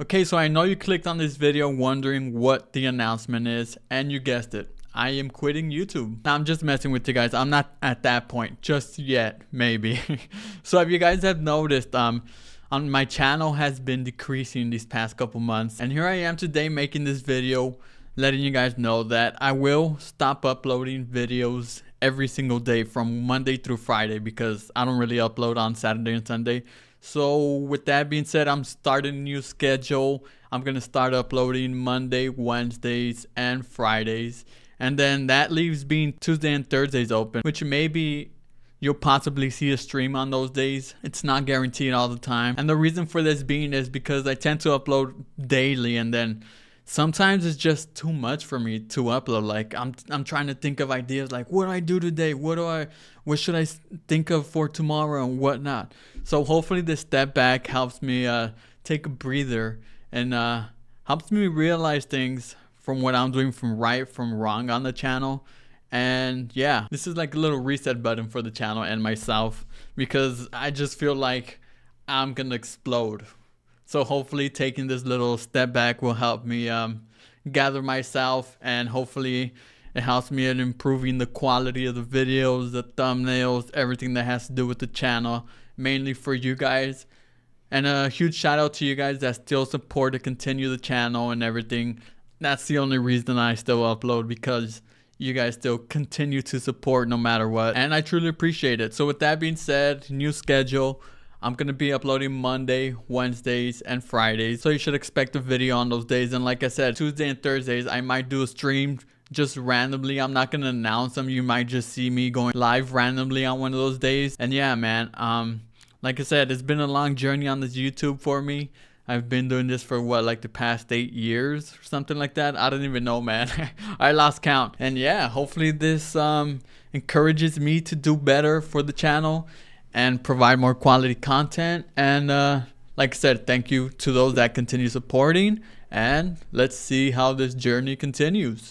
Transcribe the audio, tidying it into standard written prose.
Okay, so I know you clicked on this video wondering what the announcement is, and you guessed it. I am quitting YouTube. Now, I'm just messing with you guys. I'm not at that point just yet, maybe. So if you guys have noticed, on my channel has been decreasing these past couple months, and here I am today making this video letting you guys know that I will stop uploading videos every single day from Monday through Friday because I don't really upload on Saturday and Sunday. So with that being said, I'm starting a new schedule. I'm gonna start uploading Monday, Wednesdays, and Fridays, and then that leaves being Tuesday and Thursdays open, which maybe you'll possibly see a stream on those days. It's not guaranteed all the time. And the reason for this being is because I tend to upload daily, and then sometimes it's just too much for me to upload. Like I'm trying to think of ideas like, what do I do today? What should I think of for tomorrow and whatnot? So hopefully this step back helps me take a breather and helps me realize things from what I'm doing from right from wrong on the channel. And yeah, this is like a little reset button for the channel and myself, because I just feel like I'm gonna explode. So hopefully taking this little step back will help me gather myself, and hopefully it helps me in improving the quality of the videos, the thumbnails, everything that has to do with the channel, mainly for you guys. And a huge shout out to you guys that still support to continue the channel and everything. That's the only reason I still upload, because you guys still continue to support no matter what, and I truly appreciate it. So with that being said, new schedule. I'm gonna be uploading Monday, Wednesdays, and Fridays, so you should expect a video on those days. And like I said, Tuesday and Thursdays I might do a stream just randomly. I'm not gonna announce them. You might just see me going live randomly on one of those days. And yeah, man, like I said, it's been a long journey on this YouTube for me. I've been doing this for what, like the past 8 years or something like that? I don't even know, man. I lost count. And yeah, hopefully this encourages me to do better for the channel and provide more quality content. And like I said, thank you to those that continue supporting, and let's see how this journey continues.